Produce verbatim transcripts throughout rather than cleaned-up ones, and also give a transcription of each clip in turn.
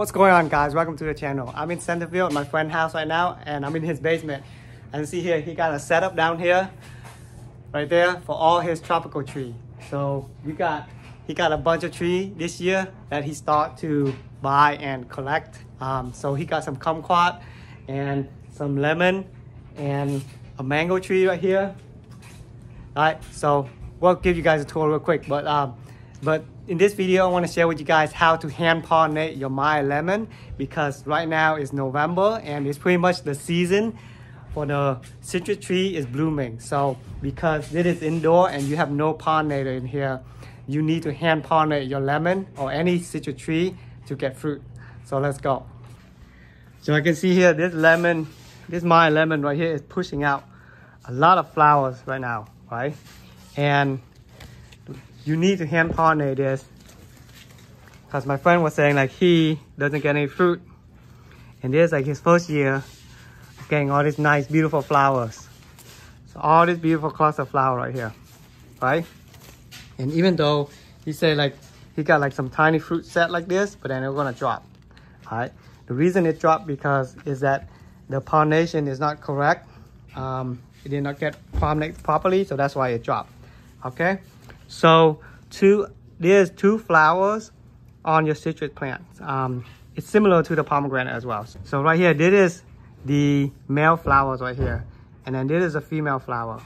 What's going on, guys? Welcome to the channel. I'm in Centerville at my friend's house right now, and I'm in his basement. And see here, he got a setup down here, right there, for all his tropical tree. So you got, he got a bunch of tree this year that he started to buy and collect. Um, so he got some kumquat and some lemon and a mango tree right here. All right, so we'll give you guys a tour real quick, but um, but. In this video, I want to share with you guys how to hand pollinate your Meyer lemon, because right now it's November and it's pretty much the season for the citrus tree is blooming. So because this is indoor and you have no pollinator in here, you need to hand pollinate your lemon or any citrus tree to get fruit. So let's go. So I can see here this lemon, this Meyer lemon right here is pushing out a lot of flowers right now, right? And you need to hand pollinate this, because my friend was saying like he doesn't get any fruit, and this is like his first year getting all these nice beautiful flowers. So all this beautiful cluster of flower right here, right? And even though he said like he got like some tiny fruit set like this, but then it's gonna drop. All right, the reason it dropped because is that the pollination is not correct. Um, it did not get pollinated properly, so that's why it dropped. Okay. So two, there's two flowers on your citrus plant. Um, it's similar to the pomegranate as well. So right here, this is the male flowers right here. And then this is a female flower.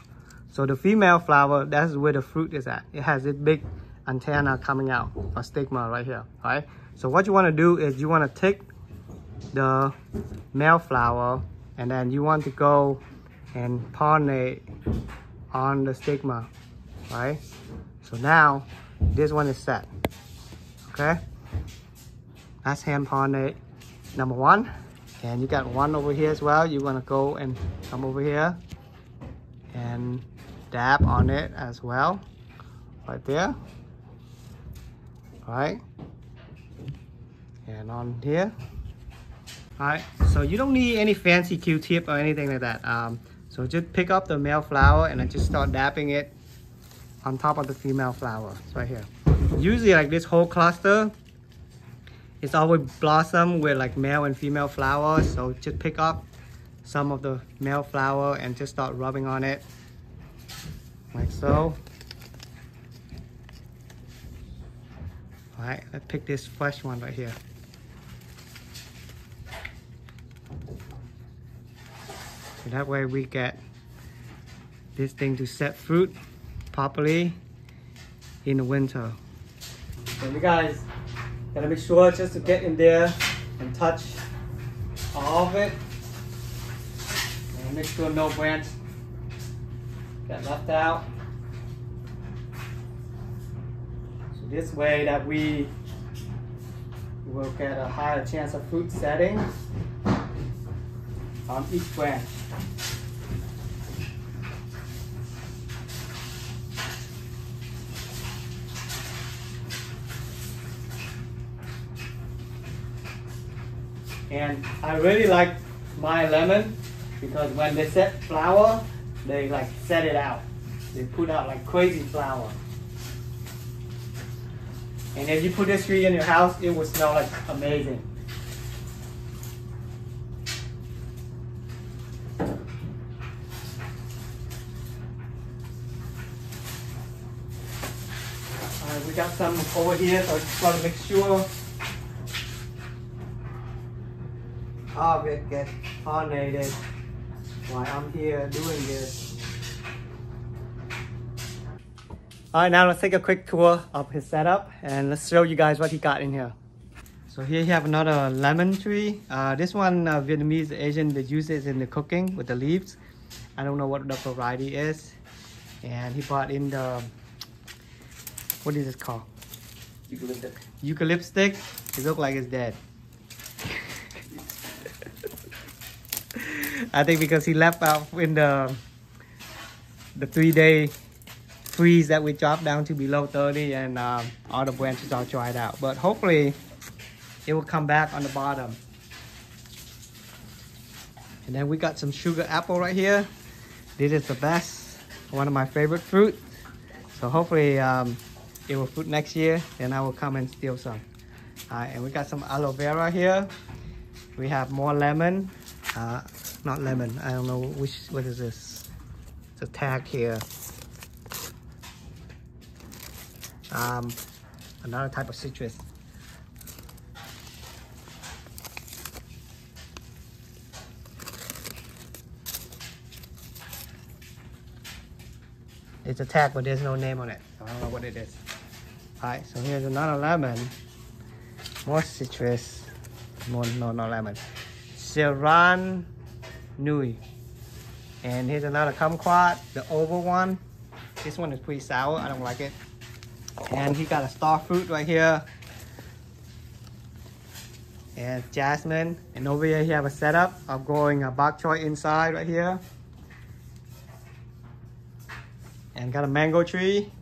So the female flower, that's where the fruit is at. It has this big antenna coming out, or stigma right here, right? So what you wanna do is you wanna take the male flower and then you want to go and pollinate on the stigma, right? So now this one is set, okay? That's hand pollinate number one. And you got one over here as well. You wanna go and come over here and dab on it as well, right there, all right? And on here, all right? So you don't need any fancy Q-tip or anything like that. Um, so just pick up the male flower and then just start dabbing it on top of the female flower. It's right here. Usually like this whole cluster, it's always blossom with like male and female flowers. So just pick up some of the male flower and just start rubbing on it, like so. All right, let's pick this fresh one right here. So that way we get this thing to set fruit properly in the winter. So you guys gotta make sure just to get in there and touch all of it, and make sure no branch get left out. So this way that we will get a higher chance of fruit setting on each branch. And I really like Meyer lemon because when they set flower, they like set it out. They put out like crazy flower. And if you put this tree in your house, it will smell like amazing. All right, we got some over here, so I just want to make sure all of it gets pollinated while I'm here doing this. All right, now let's take a quick tour of his setup and let's show you guys what he got in here. So here you have another lemon tree. Uh, this one, uh, Vietnamese Asian, they use it in the cooking with the leaves. I don't know what the variety is. And he brought in the, what is it called? Eucalyptic. Eucalyptic. It looks like it's dead. I think because he left out in the the three day freeze that we dropped down to below thirty, and um, all the branches are dried out. But hopefully it will come back on the bottom. And then we got some sugar apple right here. This is the best, one of my favorite fruit. So hopefully um, it will fruit next year, and I will come and steal some. Uh, and we got some aloe vera here. We have more lemon. Uh, not lemon. I don't know which. What is this? It's a tag here. Um, another type of citrus. It's a tag, but there's no name on it. So I don't know what it is. All right, so here's another lemon. More citrus. No, no, no lemon. Saran Nui. And here's another kumquat, the oval one. This one is pretty sour. I don't like it. And he got a star fruit right here. And jasmine. And over here, he have a setup of growing a bok choy inside right here. And got a mango tree.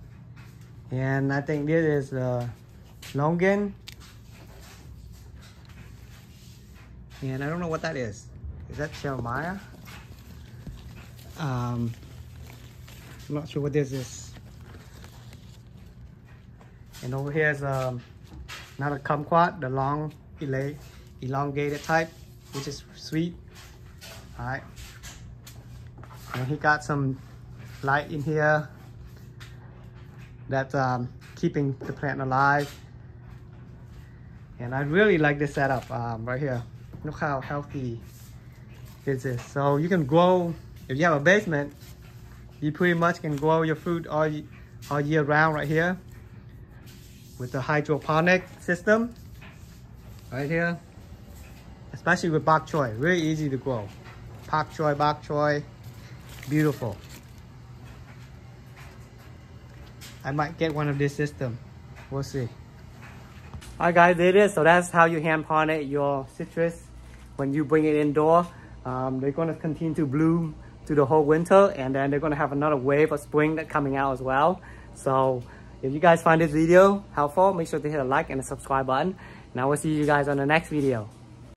And I think this is the longan. And I don't know what that is. Is that Shelmaya? Um, I'm not sure what this is. And over here is um, not a kumquat, the long, elongated type, which is sweet. All right. And he got some light in here. That's um, keeping the plant alive. And I really like this setup um, right here. Look how healthy this is. So you can grow, if you have a basement, you pretty much can grow your food all, all year round right here with the hydroponic system right here. Especially with bok choy, really easy to grow. Bok choy, bok choy, beautiful. I might get one of this system. We'll see. Alright guys, there it is. So that's how you hand pollinate your citrus when you bring it indoor. Um, they're going to continue to bloom through the whole winter, and then they're going to have another wave of spring that's coming out as well. So if you guys find this video helpful, make sure to hit a like and a subscribe button. And I will see you guys on the next video.